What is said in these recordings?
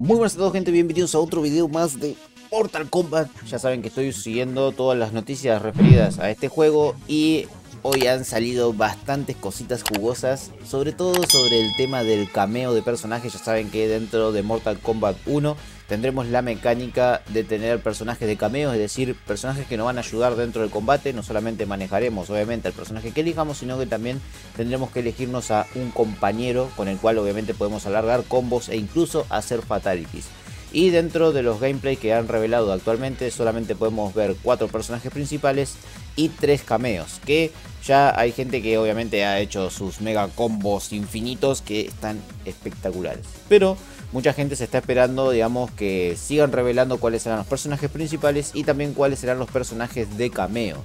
Muy buenas a todos, gente, bienvenidos a otro video más de Mortal Kombat. Ya saben que estoy siguiendo todas las noticias referidas a este juego y hoy han salido bastantes cositas jugosas, sobre todo sobre el tema del cameo de personajes. Ya saben que dentro de Mortal Kombat 1 tendremos la mecánica de tener personajes de cameo, es decir, personajes que nos van a ayudar dentro del combate. No solamente manejaremos obviamente al personaje que elijamos, sino que también tendremos que elegirnos a un compañero con el cual obviamente podemos alargar combos e incluso hacer fatalities. Y dentro de los gameplay que han revelado actualmente solamente podemos ver 4 personajes principales y 3 cameos, que ya hay gente que obviamente ha hecho sus mega combos infinitos que están espectaculares. Pero mucha gente se está esperando, digamos, que sigan revelando cuáles serán los personajes principales y también cuáles serán los personajes de cameo.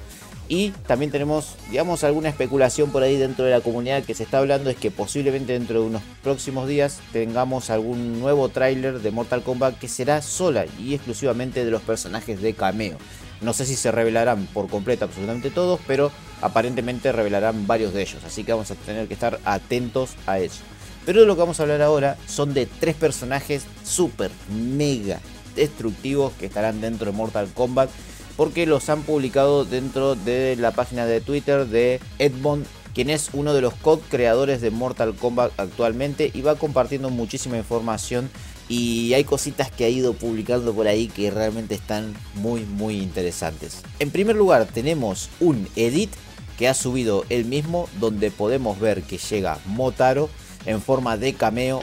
Y también tenemos, digamos, alguna especulación por ahí dentro de la comunidad que se está hablando, es que posiblemente dentro de unos próximos días tengamos algún nuevo tráiler de Mortal Kombat que será sola y exclusivamente de los personajes de cameo. No sé si se revelarán por completo absolutamente todos, pero aparentemente revelarán varios de ellos, así que vamos a tener que estar atentos a eso. Pero de lo que vamos a hablar ahora son de 3 personajes super mega destructivos que estarán dentro de Mortal Kombat, porque los han publicado dentro de la página de Twitter de Ed Boon, quien es uno de los co-creadores de Mortal Kombat actualmente y va compartiendo muchísima información. Y hay cositas que ha ido publicando por ahí que realmente están muy interesantes. En primer lugar tenemos un edit que ha subido él mismo, donde podemos ver que llega Motaro en forma de cameo.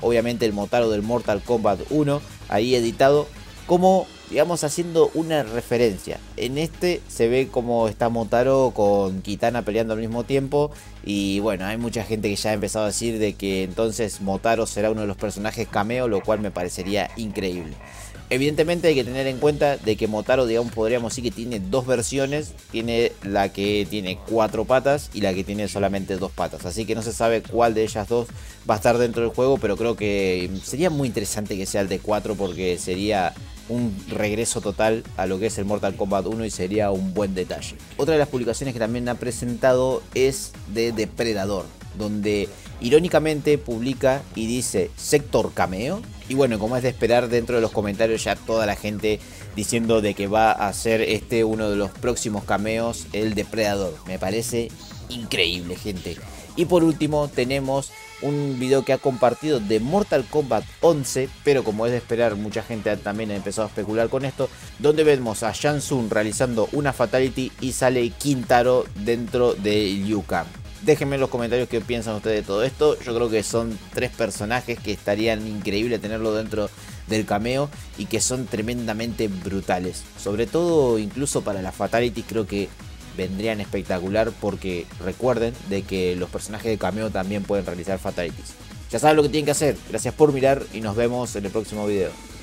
Obviamente el Motaro del Mortal Kombat 1, ahí editado, como, digamos, haciendo una referencia. En este se ve como está Motaro con Kitana peleando al mismo tiempo. Y bueno, hay mucha gente que ya ha empezado a decir de que entonces Motaro será uno de los personajes cameo, lo cual me parecería increíble. Evidentemente hay que tener en cuenta de que Motaro, digamos, podríamos decir que tiene 2 versiones. Tiene la que tiene 4 patas y la que tiene solamente 2 patas. Así que no se sabe cuál de ellas dos va a estar dentro del juego, pero creo que sería muy interesante que sea el de 4, porque sería un regreso total a lo que es el Mortal Kombat 1 y sería un buen detalle. Otra de las publicaciones que también ha presentado es de Depredador, donde irónicamente publica y dice sector cameo. Y bueno, como es de esperar, dentro de los comentarios ya toda la gente diciendo de que va a ser este uno de los próximos cameos, el Depredador. Me parece increíble, gente. Y por último tenemos un video que ha compartido de Mortal Kombat 11, pero como es de esperar, mucha gente también ha empezado a especular con esto, donde vemos a Shang Tsung realizando una fatality y sale Kintaro dentro de Liu Kang. Déjenme en los comentarios qué piensan ustedes de todo esto. Yo creo que son 3 personajes que estarían increíble tenerlo dentro del cameo y que son tremendamente brutales. Sobre todo incluso para las fatalities creo que vendrían espectacular, porque recuerden de que los personajes de cameo también pueden realizar fatalities. Ya saben lo que tienen que hacer. Gracias por mirar y nos vemos en el próximo video.